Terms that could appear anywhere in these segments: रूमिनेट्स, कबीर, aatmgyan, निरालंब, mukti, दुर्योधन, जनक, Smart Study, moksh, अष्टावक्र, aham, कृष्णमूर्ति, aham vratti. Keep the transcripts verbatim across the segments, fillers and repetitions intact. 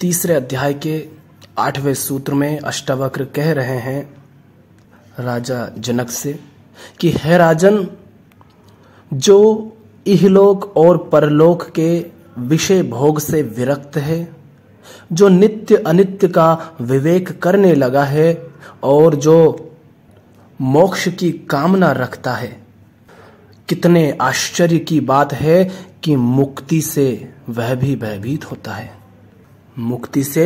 तीसरे अध्याय के आठवें सूत्र में अष्टावक्र कह रहे हैं राजा जनक से कि हे राजन, जो इहलोक और परलोक के विषय भोग से विरक्त है, जो नित्य अनित्य का विवेक करने लगा है और जो मोक्ष की कामना रखता है, कितने आश्चर्य की बात है कि मुक्ति से वह भी भयभीत होता है। मुक्ति से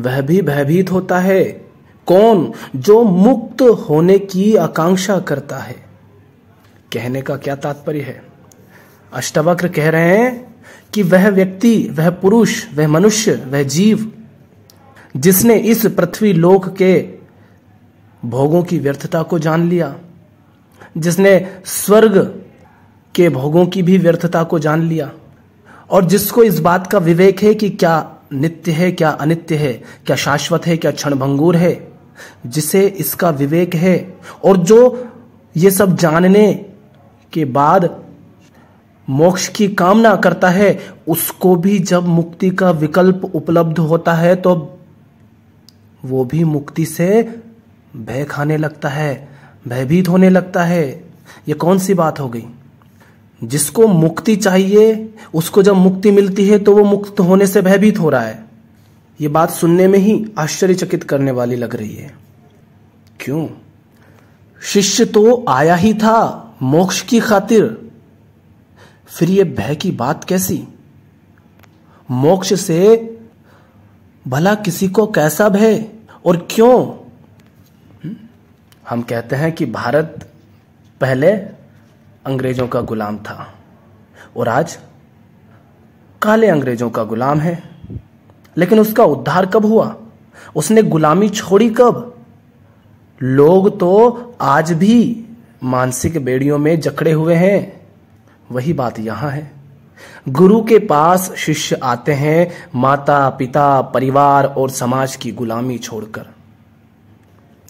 वह भी भयभीत होता है। कौन? जो मुक्त होने की आकांक्षा करता है। कहने का क्या तात्पर्य है? अष्टावक्र कह रहे हैं कि वह व्यक्ति, वह पुरुष, वह मनुष्य, वह जीव जिसने इस पृथ्वी लोक के भोगों की व्यर्थता को जान लिया, जिसने स्वर्ग के भोगों की भी व्यर्थता को जान लिया और जिसको इस बात का विवेक है कि क्या नित्य है, क्या अनित्य है, क्या शाश्वत है, क्या क्षणभंगुर है, जिसे इसका विवेक है और जो ये सब जानने के बाद मोक्ष की कामना करता है, उसको भी जब मुक्ति का विकल्प उपलब्ध होता है तो वो भी मुक्ति से भय खाने लगता है, भयभीत होने लगता है। ये कौन सी बात हो गई? जिसको मुक्ति चाहिए उसको जब मुक्ति मिलती है तो वो मुक्त होने से भयभीत हो रहा है। ये बात सुनने में ही आश्चर्यचकित करने वाली लग रही है। क्यों? शिष्य तो आया ही था मोक्ष की खातिर, फिर ये भय की बात कैसी? मोक्ष से भला किसी को कैसा भय और क्यों? हम कहते हैं कि भारत पहले अंग्रेजों का गुलाम था और आज काले अंग्रेजों का गुलाम है, लेकिन उसका उद्धार कब हुआ? उसने गुलामी छोड़ी कब? लोग तो आज भी मानसिक बेड़ियों में जकड़े हुए हैं। वही बात यहां है। गुरु के पास शिष्य आते हैं माता पिता, परिवार और समाज की गुलामी छोड़कर,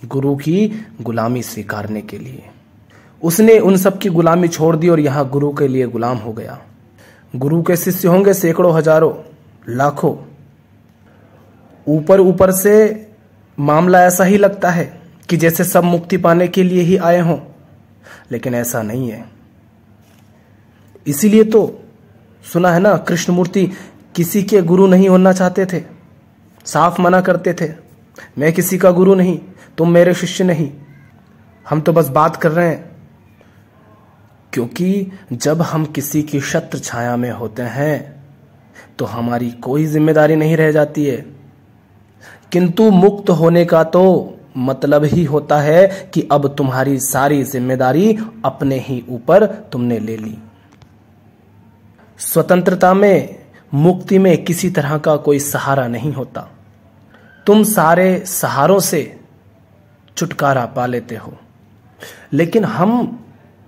गुरु की गुलामी स्वीकारने के लिए। उसने उन सब की गुलामी छोड़ दी और यहां गुरु के लिए गुलाम हो गया। गुरु के शिष्य होंगे सैकड़ों, हजारों, लाखों। ऊपर ऊपर से मामला ऐसा ही लगता है कि जैसे सब मुक्ति पाने के लिए ही आए हों, लेकिन ऐसा नहीं है। इसीलिए तो सुना है ना, कृष्णमूर्ति किसी के गुरु नहीं होना चाहते थे, साफ मना करते थे, मैं किसी का गुरु नहीं, तुम मेरे शिष्य नहीं। हम तो बस बात कर रहे हैं, क्योंकि जब हम किसी की छत्र छाया में होते हैं तो हमारी कोई जिम्मेदारी नहीं रह जाती है। किंतु मुक्त होने का तो मतलब ही होता है कि अब तुम्हारी सारी जिम्मेदारी अपने ही ऊपर तुमने ले ली। स्वतंत्रता में, मुक्ति में किसी तरह का कोई सहारा नहीं होता। तुम सारे सहारों से छुटकारा पा लेते हो, लेकिन हम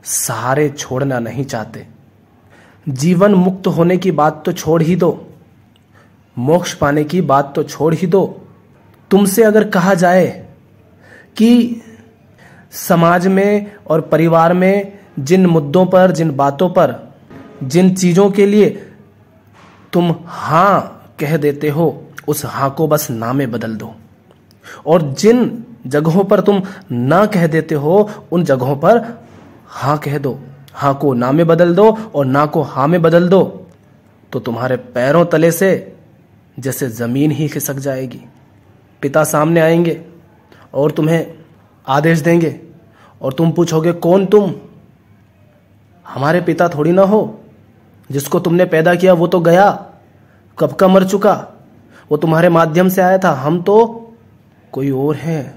सहारे छोड़ना नहीं चाहते। जीवन मुक्त होने की बात तो छोड़ ही दो, मोक्ष पाने की बात तो छोड़ ही दो। तुमसे अगर कहा जाए कि समाज में और परिवार में जिन मुद्दों पर, जिन बातों पर, जिन चीजों के लिए तुम हां कह देते हो, उस हां को बस ना में बदल दो, और जिन जगहों पर तुम ना कह देते हो उन जगहों पर हां कह दो। हां को ना में बदल दो और ना को हां में बदल दो तो तुम्हारे पैरों तले से जैसे जमीन ही खिसक जाएगी। पिता सामने आएंगे और तुम्हें आदेश देंगे और तुम पूछोगे कौन तुम? हमारे पिता थोड़ी ना हो। जिसको तुमने पैदा किया वो तो गया, कब का मर चुका, वो तुम्हारे माध्यम से आया था, हम तो कोई और हैं।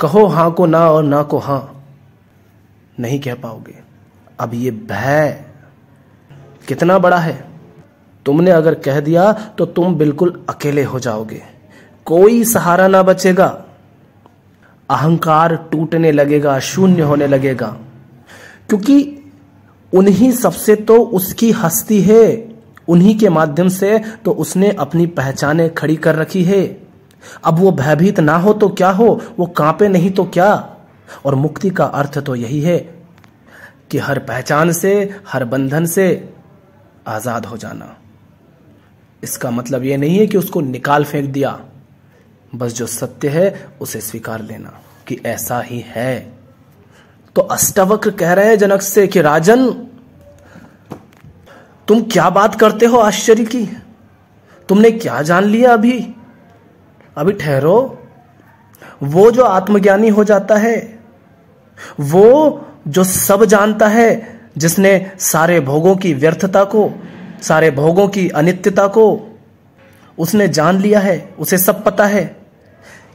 कहो हां को ना और ना को हां, नहीं कह पाओगे। अब ये भय कितना बड़ा है। तुमने अगर कह दिया तो तुम बिल्कुल अकेले हो जाओगे, कोई सहारा ना बचेगा। अहंकार टूटने लगेगा, शून्य होने लगेगा, क्योंकि उन्हीं सबसे तो उसकी हस्ती है, उन्हीं के माध्यम से तो उसने अपनी पहचाने खड़ी कर रखी है। अब वो भयभीत ना हो तो क्या हो, वो कांपे नहीं तो क्या। और मुक्ति का अर्थ तो यही है कि हर पहचान से, हर बंधन से आजाद हो जाना। इसका मतलब यह नहीं है कि उसको निकाल फेंक दिया, बस जो सत्य है उसे स्वीकार लेना कि ऐसा ही है। तो अष्टावक्र कह रहे हैं जनक से कि राजन, तुम क्या बात करते हो आश्चर्य की, तुमने क्या जान लिया? अभी अभी ठहरो। वो जो आत्मज्ञानी हो जाता है, वो जो सब जानता है, जिसने सारे भोगों की व्यर्थता को, सारे भोगों की अनित्यता को उसने जान लिया है, उसे सब पता है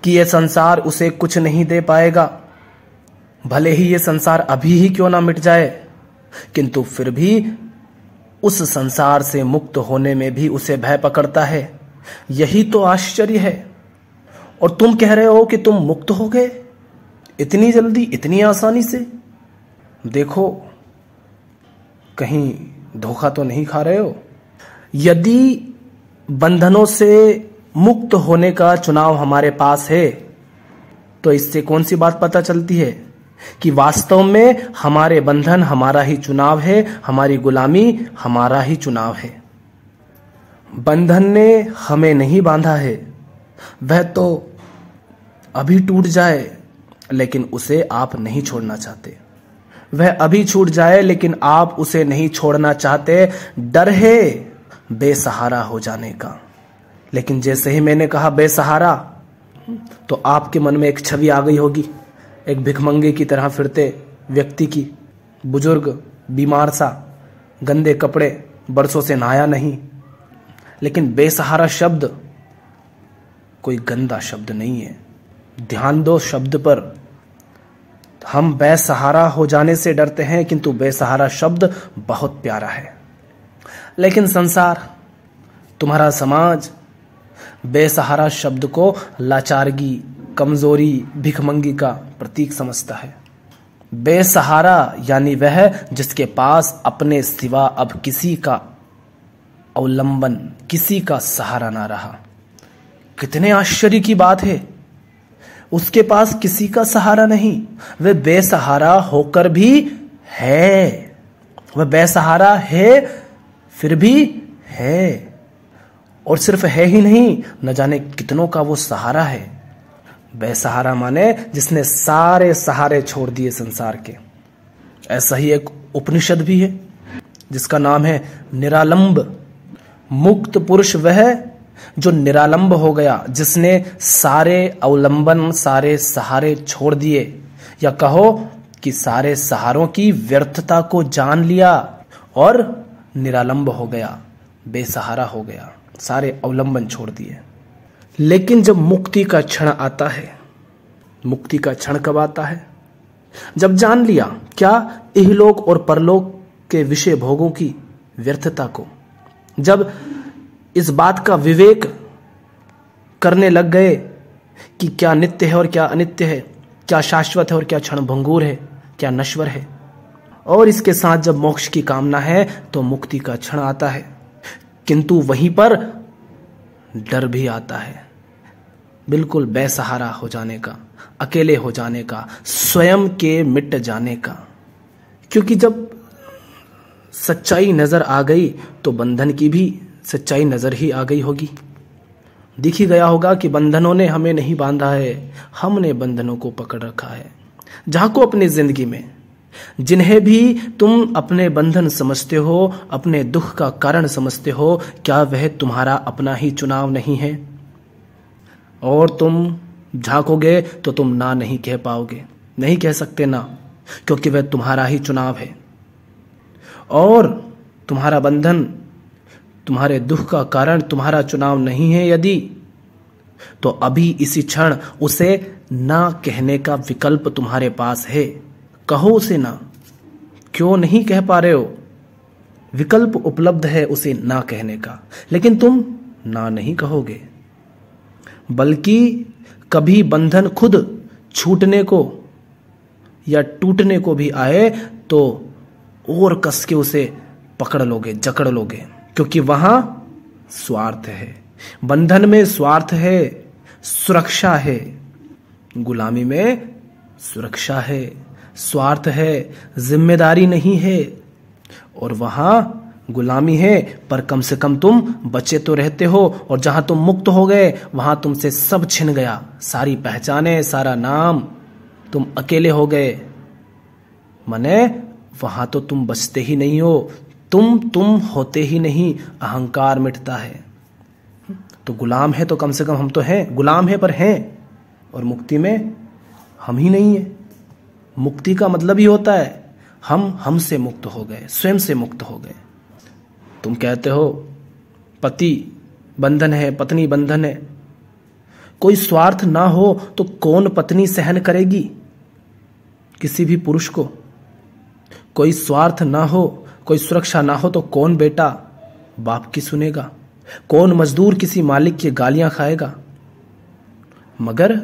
कि यह संसार उसे कुछ नहीं दे पाएगा। भले ही यह संसार अभी ही क्यों ना मिट जाए, किंतु फिर भी उस संसार से मुक्त होने में भी उसे भय पकड़ता है। यही तो आश्चर्य है। और तुम कह रहे हो कि तुम मुक्त हो गए इतनी जल्दी, इतनी आसानी से? देखो, कहीं धोखा तो नहीं खा रहे हो। यदि बंधनों से मुक्त होने का चुनाव हमारे पास है, तो इससे कौन सी बात पता चलती है कि वास्तव में हमारे बंधन हमारा ही चुनाव है, हमारी गुलामी हमारा ही चुनाव है। बंधन ने हमें नहीं बांधा है, वह तो अभी टूट जाए लेकिन उसे आप नहीं छोड़ना चाहते। वह अभी छूट जाए लेकिन आप उसे नहीं छोड़ना चाहते, डर है बेसहारा हो जाने का। लेकिन जैसे ही मैंने कहा बेसहारा, तो आपके मन में एक छवि आ गई होगी, एक भिखमंगे की तरह फिरते व्यक्ति की, बुजुर्ग, बीमार सा, गंदे कपड़े, बरसों से नहाया नहीं। लेकिन बेसहारा शब्द कोई गंदा शब्द नहीं है, ध्यान दो शब्द पर। हम बेसहारा हो जाने से डरते हैं, किंतु बेसहारा शब्द बहुत प्यारा है। लेकिन संसार, तुम्हारा समाज बेसहारा शब्द को लाचारगी, कमजोरी, भिखमंगी का प्रतीक समझता है। बेसहारा यानी वह जिसके पास अपने सिवा अब किसी का अवलंबन, किसी का सहारा ना रहा। कितने आश्चर्य की बात है, उसके पास किसी का सहारा नहीं, वह बेसहारा होकर भी है। वह बेसहारा है फिर भी है, और सिर्फ है ही नहीं, न जाने कितनों का वो सहारा है। बेसहारा माने जिसने सारे सहारे छोड़ दिए संसार के। ऐसा ही एक उपनिषद भी है जिसका नाम है निरालंब। मुक्त पुरुष वह जो निरालंब हो गया, जिसने सारे अवलंबन, सारे सहारे छोड़ दिए, या कहो कि सारे सहारों की व्यर्थता को जान लिया और निरालंब हो गया, बेसहारा हो गया, सारे अवलंबन छोड़ दिए। लेकिन जब मुक्ति का क्षण आता है, मुक्ति का क्षण कब आता है? जब जान लिया क्या, इहलोक और परलोक के विषय भोगों की व्यर्थता को। जब इस बात का विवेक करने लग गए कि क्या नित्य है और क्या अनित्य है, क्या शाश्वत है और क्या क्षणभंगुर है, क्या नश्वर है, और इसके साथ जब मोक्ष की कामना है, तो मुक्ति का क्षण आता है। किंतु वहीं पर डर भी आता है, बिल्कुल बेसहारा हो जाने का, अकेले हो जाने का, स्वयं के मिट जाने का। क्योंकि जब सच्चाई नजर आ गई, तो बंधन की भी सच्चाई नजर ही आ गई होगी। दिख ही गया होगा कि बंधनों ने हमें नहीं बांधा है, हमने बंधनों को पकड़ रखा है। झांको अपनी जिंदगी में, जिन्हें भी तुम अपने बंधन समझते हो, अपने दुख का कारण समझते हो, क्या वह तुम्हारा अपना ही चुनाव नहीं है? और तुम झांकोगे तो तुम ना नहीं कह पाओगे, नहीं कह सकते ना, क्योंकि वह तुम्हारा ही चुनाव है। और तुम्हारा बंधन, तुम्हारे दुख का कारण तुम्हारा चुनाव नहीं है यदि, तो अभी इसी क्षण उसे ना कहने का विकल्प तुम्हारे पास है। कहो उसे ना। क्यों नहीं कह पा रहे हो? विकल्प उपलब्ध है उसे ना कहने का, लेकिन तुम ना नहीं कहोगे। बल्कि कभी बंधन खुद छूटने को या टूटने को भी आए, तो और कस के उसे पकड़ लोगे, जकड़ लोगे, क्योंकि वहां स्वार्थ है। बंधन में स्वार्थ है, सुरक्षा है। गुलामी में सुरक्षा है, स्वार्थ है, जिम्मेदारी नहीं है, और वहां गुलामी है पर कम से कम तुम बचे तो रहते हो, और जहां तुम मुक्त हो गए वहां तुमसे सब छिन गया, सारी पहचाने, सारा नाम, तुम अकेले हो गए। मने वहां तो तुम बचते ही नहीं हो, तुम तुम होते ही नहीं, अहंकार मिटता है। तो गुलाम है तो कम से कम हम तो हैं, गुलाम है पर हैं, और मुक्ति में हम ही नहीं है। मुक्ति का मतलब ही होता है हम हम से मुक्त हो गए, स्वयं से मुक्त हो गए। तुम कहते हो पति बंधन है, पत्नी बंधन है, कोई स्वार्थ ना हो तो कौन पत्नी सहन करेगी किसी भी पुरुष को? कोई स्वार्थ ना हो, कोई सुरक्षा ना हो तो कौन बेटा बाप की सुनेगा, कौन मजदूर किसी मालिक की गालियां खाएगा? मगर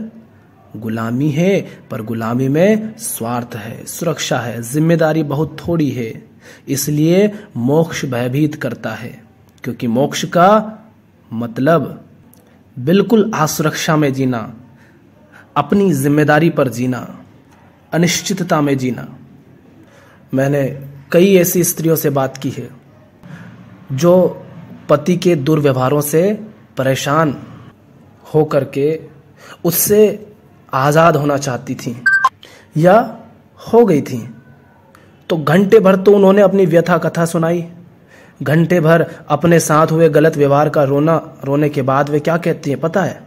गुलामी है पर गुलामी में स्वार्थ है, सुरक्षा है, जिम्मेदारी बहुत थोड़ी है, इसलिए मोक्ष भयभीत करता है। क्योंकि मोक्ष का मतलब बिल्कुल असुरक्षा में जीना, अपनी जिम्मेदारी पर जीना, अनिश्चितता में जीना। मैंने कई ऐसी स्त्रियों से बात की है जो पति के दुर्व्यवहारों से परेशान हो करके उससे आज़ाद होना चाहती थीं या हो गई थीं, तो घंटे भर तो उन्होंने अपनी व्यथा कथा सुनाई, घंटे भर अपने साथ हुए गलत व्यवहार का रोना रोने के बाद वे क्या कहती हैं पता है?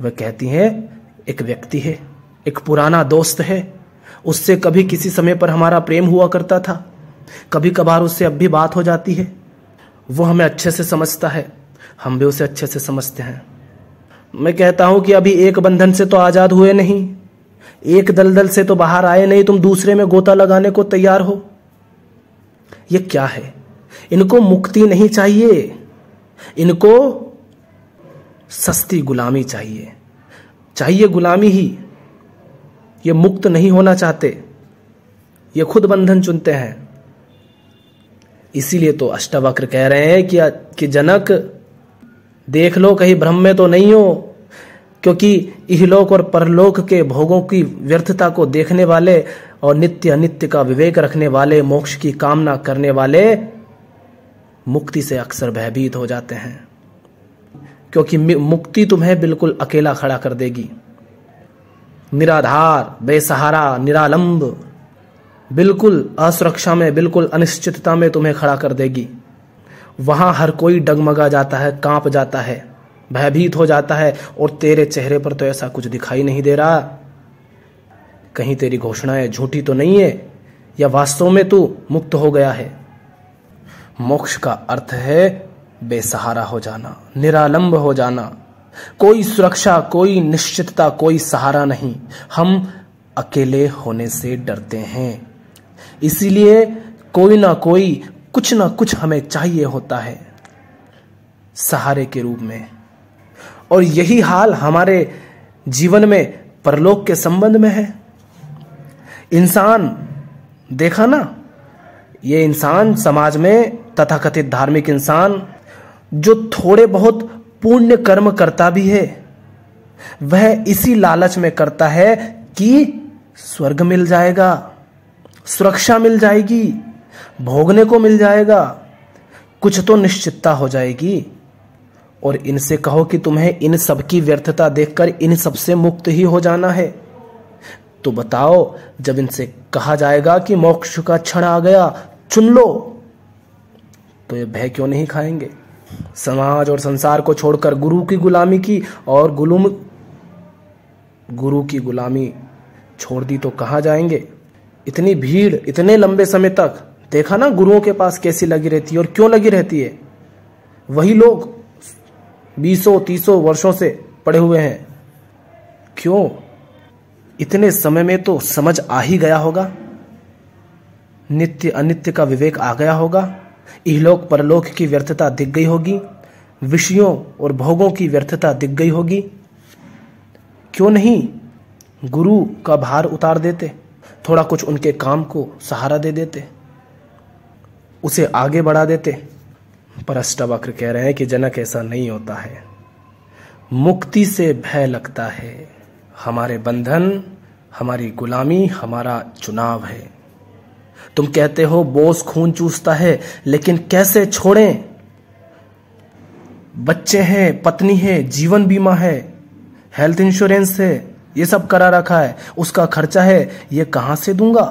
वे कहती हैं एक व्यक्ति है, एक पुराना दोस्त है, उससे कभी किसी समय पर हमारा प्रेम हुआ करता था, कभी कभार उससे अब भी बात हो जाती है, वो हमें अच्छे से समझता है, हम भी उसे अच्छे से समझते हैं। मैं कहता हूं कि अभी एक बंधन से तो आज़ाद हुए नहीं, एक दलदल से तो बाहर आए नहीं, तुम दूसरे में गोता लगाने को तैयार हो। ये क्या है? इनको मुक्ति नहीं चाहिए, इनको सस्ती गुलामी चाहिए, चाहिए गुलामी ही। ये मुक्त नहीं होना चाहते, ये खुद बंधन चुनते हैं। इसीलिए तो अष्टावक्र कह रहे हैं कि, कि जनक देख लो कहीं भ्रम में तो नहीं हो, क्योंकि इहलोक और परलोक के भोगों की व्यर्थता को देखने वाले और नित्य अनित्य का विवेक रखने वाले, मोक्ष की कामना करने वाले मुक्ति से अक्सर भयभीत हो जाते हैं, क्योंकि मुक्ति तुम्हें बिल्कुल अकेला खड़ा कर देगी, निराधार, बेसहारा, निरालंब, बिल्कुल असुरक्षा में, बिल्कुल अनिश्चितता में तुम्हें खड़ा कर देगी। वहां हर कोई डगमगा जाता है, कांप जाता है, भयभीत हो जाता है, और तेरे चेहरे पर तो ऐसा कुछ दिखाई नहीं दे रहा, कहीं तेरी घोषणाएं झूठी तो नहीं है, या वास्तव में तू मुक्त हो गया है। मोक्ष का अर्थ है बेसहारा हो जाना, निरालंब हो जाना, कोई सुरक्षा, कोई निश्चितता, कोई सहारा नहीं। हम अकेले होने से डरते हैं, इसीलिए कोई ना कोई, कुछ ना कुछ हमें चाहिए होता है सहारे के रूप में। और यही हाल हमारे जीवन में परलोक के संबंध में है। इंसान देखा ना, ये इंसान समाज में तथाकथित धार्मिक इंसान जो थोड़े बहुत पुण्य कर्म करता भी है, वह इसी लालच में करता है कि स्वर्ग मिल जाएगा, सुरक्षा मिल जाएगी, भोगने को मिल जाएगा, कुछ तो निश्चितता हो जाएगी। और इनसे कहो कि तुम्हें इन सब की व्यर्थता देखकर इन सब से मुक्त ही हो जाना है, तो बताओ जब इनसे कहा जाएगा कि मोक्ष का क्षण आ गया, चुन लो, तो ये भय क्यों नहीं खाएंगे? समाज और संसार को छोड़कर गुरु की गुलामी की और गुलूम गुरु की गुलामी छोड़ दी तो कहाँ जाएंगे? इतनी भीड़, इतने लंबे समय तक देखा ना गुरुओं के पास कैसी लगी रहती है, और क्यों लगी रहती है? वही लोग बीसों तीसों वर्षों से पड़े हुए हैं, क्यों? इतने समय में तो समझ आ ही गया होगा, नित्य अनित्य का विवेक आ गया होगा, इहलोक परलोक की व्यर्थता दिख गई होगी, विषयों और भोगों की व्यर्थता दिख गई होगी, क्यों नहीं गुरु का भार उतार देते, थोड़ा कुछ उनके काम को सहारा दे देते, उसे आगे बढ़ा देते। पर अष्टावक्र कह रहे हैं कि जनक ऐसा नहीं होता है, मुक्ति से भय लगता है, हमारे बंधन, हमारी गुलामी हमारा चुनाव है। तुम कहते हो बोझ खून चूसता है, लेकिन कैसे छोड़ें? बच्चे हैं, पत्नी है, जीवन बीमा है, हेल्थ इंश्योरेंस है, ये सब करा रखा है, उसका खर्चा है, ये कहाँ से दूंगा?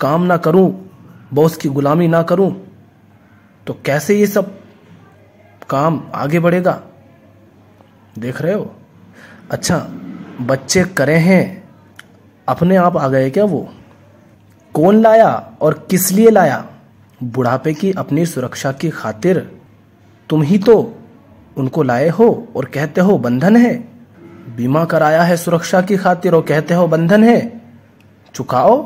काम ना करूं, बॉस की गुलामी ना करूं तो कैसे ये सब काम आगे बढ़ेगा? देख रहे हो? अच्छा, बच्चे करे हैं, अपने आप आ गए क्या? वो कौन लाया और किस लिए लाया? बुढ़ापे की अपनी सुरक्षा की खातिर तुम ही तो उनको लाए हो और कहते हो बंधन है। बीमा कराया है सुरक्षा की खातिर और कहते हो बंधन है, चुकाओ।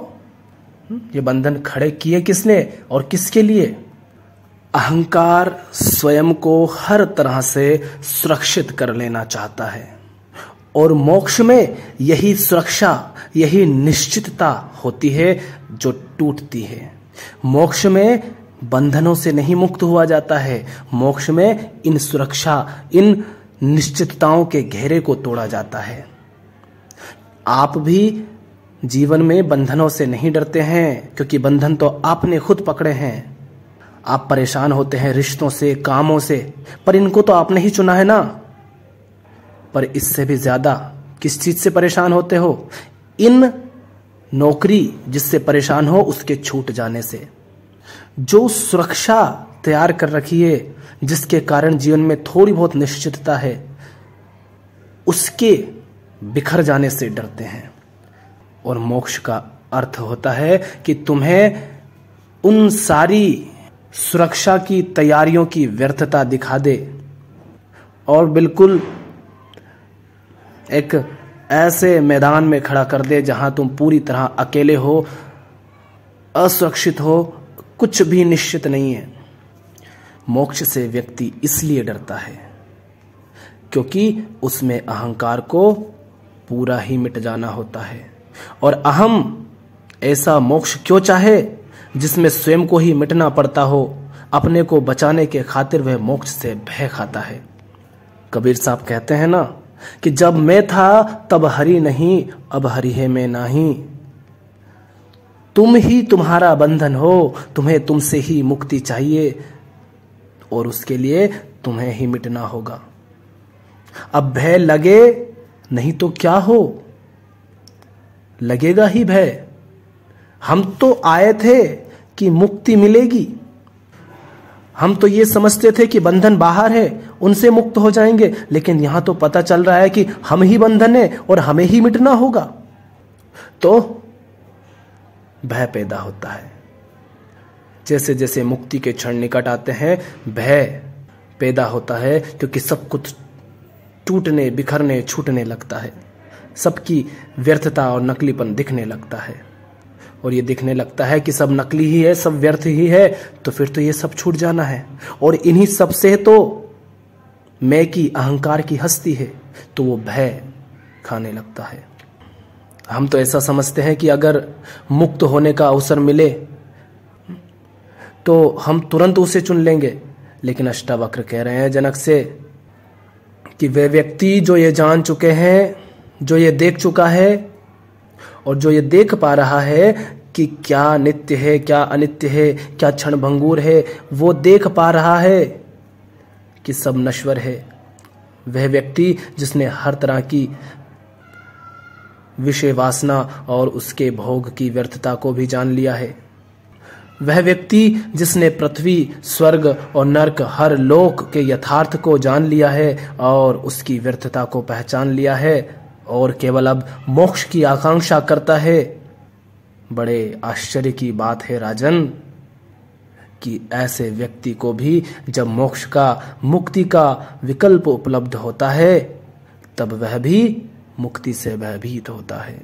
ये बंधन खड़े किए किसने और किसके लिए? अहंकार स्वयं को हर तरह से सुरक्षित कर लेना चाहता है और मोक्ष में यही सुरक्षा, यही निश्चितता होती है जो टूटती है। मोक्ष में बंधनों से नहीं मुक्त हुआ जाता है, मोक्ष में इन सुरक्षा, इन निश्चितताओं के घेरे को तोड़ा जाता है। आप भी जीवन में बंधनों से नहीं डरते हैं, क्योंकि बंधन तो आपने खुद पकड़े हैं। आप परेशान होते हैं रिश्तों से, कामों से, पर इनको तो आपने ही चुना है ना। पर इससे भी ज्यादा किस चीज से परेशान होते हो? इन नौकरी जिससे परेशान हो, उसके छूट जाने से। जो सुरक्षा तैयार कर रखी है, जिसके कारण जीवन में थोड़ी बहुत निश्चितता है, उसके बिखर जाने से डरते हैं। और मोक्ष का अर्थ होता है कि तुम्हें उन सारी सुरक्षा की तैयारियों की व्यर्थता दिखा दे और बिल्कुल एक ऐसे मैदान में खड़ा कर दे जहां तुम पूरी तरह अकेले हो, असुरक्षित हो, कुछ भी निश्चित नहीं है। मोक्ष से व्यक्ति इसलिए डरता है क्योंकि उसमें अहंकार को पूरा ही मिट जाना होता है। और अहम ऐसा मोक्ष क्यों चाहे जिसमें स्वयं को ही मिटना पड़ता हो? अपने को बचाने के खातिर वह मोक्ष से भय खाता है। कबीर साहब कहते हैं ना कि जब मैं था तब हरि नहीं, अब हरि है मैं नहीं। तुम ही तुम्हारा बंधन हो, तुम्हें तुमसे ही मुक्ति चाहिए और उसके लिए तुम्हें ही मिटना होगा। अब भय लगे नहीं तो क्या हो, लगेगा ही भय। हम तो आए थे कि मुक्ति मिलेगी, हम तो ये समझते थे कि बंधन बाहर है, उनसे मुक्त हो जाएंगे, लेकिन यहां तो पता चल रहा है कि हम ही बंधन है और हमें ही मिटना होगा। तो भय पैदा होता है। जैसे जैसे मुक्ति के क्षण निकट आते हैं, भय पैदा होता है, क्योंकि सब कुछ टूटने, बिखरने, छूटने लगता है। सबकी व्यर्थता और नकलीपन दिखने लगता है। और ये दिखने लगता है कि सब नकली ही है, सब व्यर्थ ही है, तो फिर तो ये सब छूट जाना है। और इन्हीं सब से तो मैं की, अहंकार की हस्ती है, तो वो भय खाने लगता है। हम तो ऐसा समझते हैं कि अगर मुक्त होने का अवसर मिले तो हम तुरंत उसे चुन लेंगे, लेकिन अष्टावक्र कह रहे हैं जनक से कि वे व्यक्ति जो ये जान चुके हैं, जो ये देख चुका है और जो ये देख पा रहा है कि क्या नित्य है, क्या अनित्य है, क्या क्षणभंगुर है, वो देख पा रहा है कि सब नश्वर है। वह व्यक्ति जिसने हर तरह की विषय वासना और उसके भोग की व्यर्थता को भी जान लिया है, वह व्यक्ति जिसने पृथ्वी, स्वर्ग और नर्क, हर लोक के यथार्थ को जान लिया है और उसकी व्यर्थता को पहचान लिया है और केवल अब मोक्ष की आकांक्षा करता है। बड़े आश्चर्य की बात है राजन कि ऐसे व्यक्ति को भी जब मोक्ष का, मुक्ति का विकल्प उपलब्ध होता है, तब वह भी मुक्ति से भयभीत होता है।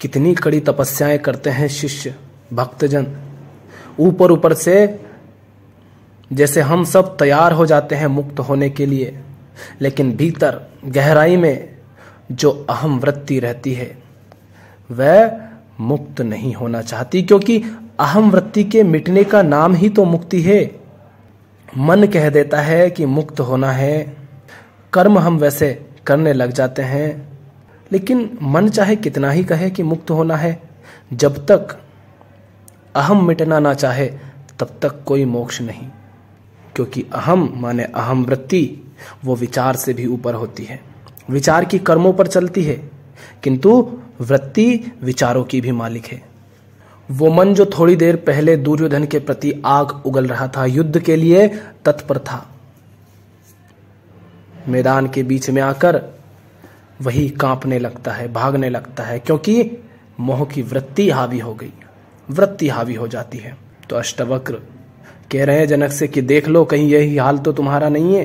कितनी कड़ी तपस्याएं करते हैं शिष्य, भक्तजन। ऊपर ऊपर से जैसे हम सब तैयार हो जाते हैं मुक्त होने के लिए, लेकिन भीतर गहराई में जो अहम वृत्ति रहती है, वह मुक्त नहीं होना चाहती, क्योंकि अहम वृत्ति के मिटने का नाम ही तो मुक्ति है। मन कह देता है कि मुक्त होना है, कर्म हम वैसे करने लग जाते हैं, लेकिन मन चाहे कितना ही कहे कि मुक्त होना है, जब तक अहम मिटना ना चाहे तब तक कोई मोक्ष नहीं, क्योंकि अहम माने अहम वृत्ति वो विचार से भी ऊपर होती है। विचार की कर्मों पर चलती है, किंतु वृत्ति विचारों की भी मालिक है। वो मन जो थोड़ी देर पहले दुर्योधन के प्रति आग उगल रहा था, युद्ध के लिए तत्पर था, मैदान के बीच में आकर वही कांपने लगता है, भागने लगता है, क्योंकि मोह की वृत्ति हावी हो गई, वृत्ति हावी हो जाती है। तो अष्टावक्र कह रहे हैं जनक से कि देख लो कहीं यही हाल तो तुम्हारा नहीं है।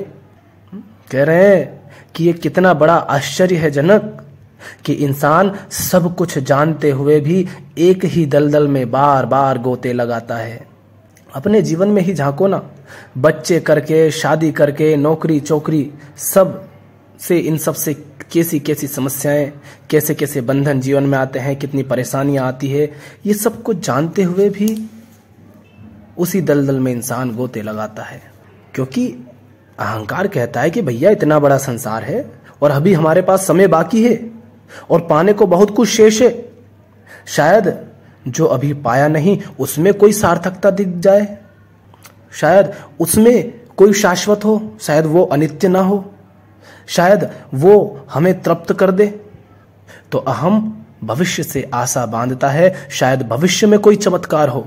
कह रहे हैं कि ये कितना बड़ा आश्चर्य है जनक कि इंसान सब कुछ जानते हुए भी एक ही दलदल में बार बार गोते लगाता है। अपने जीवन में ही झांको ना, बच्चे करके, शादी करके, नौकरी चौकरी, सब से इन सब से कैसी कैसी समस्याएं, कैसे कैसे बंधन जीवन में आते हैं, कितनी परेशानियां आती है, ये सब कुछ जानते हुए भी उसी दलदल में इंसान गोते लगाता है। क्योंकि अहंकार कहता है कि भैया इतना बड़ा संसार है और अभी हमारे पास समय बाकी है और पाने को बहुत कुछ शेष है, शायद जो अभी पाया नहीं उसमें कोई सार्थकता दिख जाए, शायद उसमें कोई शाश्वत हो, शायद वो अनित्य ना हो, शायद वो हमें तृप्त कर दे। तो अहम भविष्य से आशा बांधता है, शायद भविष्य में कोई चमत्कार हो,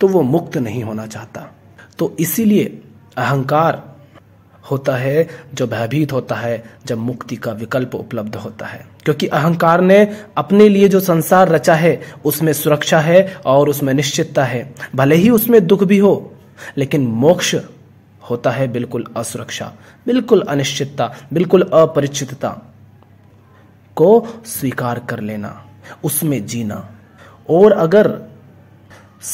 तो वो मुक्त नहीं होना चाहता। तो इसीलिए अहंकार होता है जो भयभीत होता है जब मुक्ति का विकल्प उपलब्ध होता है, क्योंकि अहंकार ने अपने लिए जो संसार रचा है उसमें सुरक्षा है और उसमें निश्चितता है, भले ही उसमें दुख भी हो, लेकिन मोक्ष होता है बिल्कुल असुरक्षा, बिल्कुल अनिश्चितता, बिल्कुल अपरिचितता को स्वीकार कर लेना, उसमें जीना। और अगर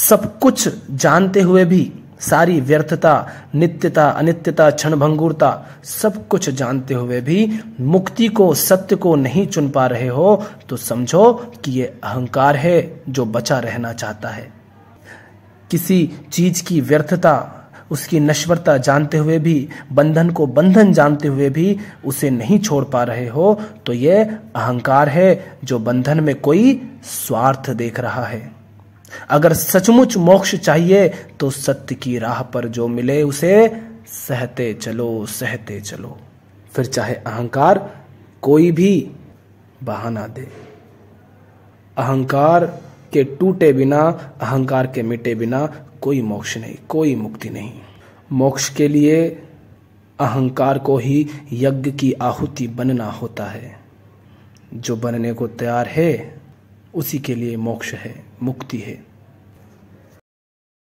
सब कुछ जानते हुए भी सारी व्यर्थता, नित्यता, अनित्यता, क्षणभंगुरता, सब कुछ जानते हुए भी मुक्ति को, सत्य को नहीं चुन पा रहे हो, तो समझो कि ये अहंकार है जो बचा रहना चाहता है। किसी चीज की व्यर्थता, उसकी नश्वरता जानते हुए भी, बंधन को बंधन जानते हुए भी उसे नहीं छोड़ पा रहे हो, तो ये अहंकार है जो बंधन में कोई स्वार्थ देख रहा है। अगर सचमुच मोक्ष चाहिए तो सत्य की राह पर जो मिले उसे सहते चलो, सहते चलो, फिर चाहे अहंकार कोई भी बहाना दे। अहंकार के टूटे बिना, अहंकार के मिटे बिना कोई मोक्ष नहीं, कोई मुक्ति नहीं। मोक्ष के लिए अहंकार को ही यज्ञ की आहुति बनना होता है। जो बनने को तैयार है उसी के लिए मोक्ष है, मुक्ति है।